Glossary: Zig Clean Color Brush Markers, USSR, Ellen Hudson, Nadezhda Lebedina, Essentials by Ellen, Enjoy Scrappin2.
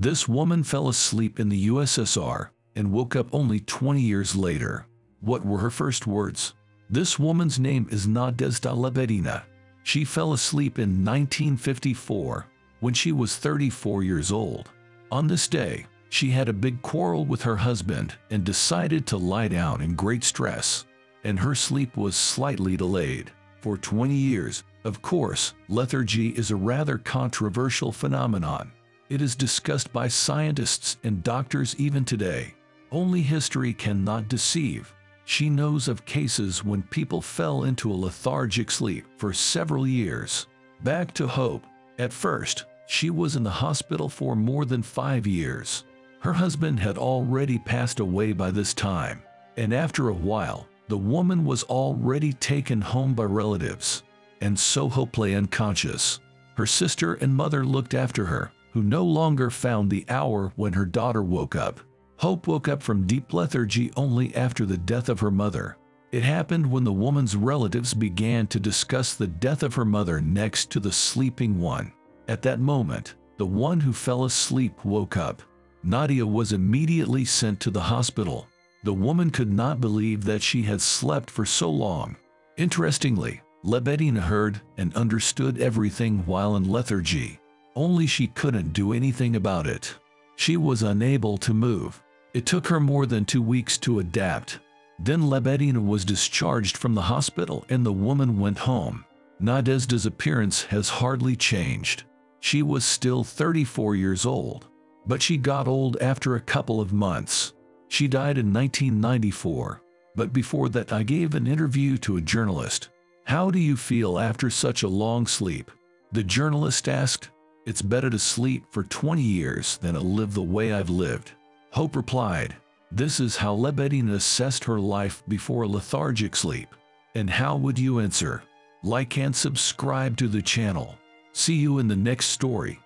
This woman fell asleep in the USSR and woke up only 20 years later. What were her first words? This woman's name is Nadezhda Lebedina. She fell asleep in 1954 when she was 34 years old. On this day, she had a big quarrel with her husband and decided to lie down in great stress, and her sleep was slightly delayed. For 20 years, of course, lethargy is a rather controversial phenomenon. It is discussed by scientists and doctors even today. Only history cannot deceive. She knows of cases when people fell into a lethargic sleep for several years. Back to hope. At first, she was in the hospital for more than 5 years. Her husband had already passed away by this time, and after a while, the woman was already taken home by relatives, and so hopelessly unconscious. Her sister and mother looked after her, who no longer found the hour when her daughter woke up. Hope woke up from deep lethargy only after the death of her mother. It happened when the woman's relatives began to discuss the death of her mother next to the sleeping one. At that moment, the one who fell asleep woke up. Nadia was immediately sent to the hospital. The woman could not believe that she had slept for so long. Interestingly, Lebedina heard and understood everything while in lethargy. Only she couldn't do anything about it. She was unable to move. It took her more than 2 weeks to adapt. Then Lebedina was discharged from the hospital and the woman went home. Nadezhda's appearance has hardly changed. She was still 34 years old, but she got old after a couple of months. She died in 1994, but before that I gave an interview to a journalist. "How do you feel after such a long sleep?" The journalist asked. "It's better to sleep for 20 years than to live the way I've lived," Hope replied. This is how Lebedina assessed her life before a lethargic sleep. And how would you answer? Like and subscribe to the channel. See you in the next story.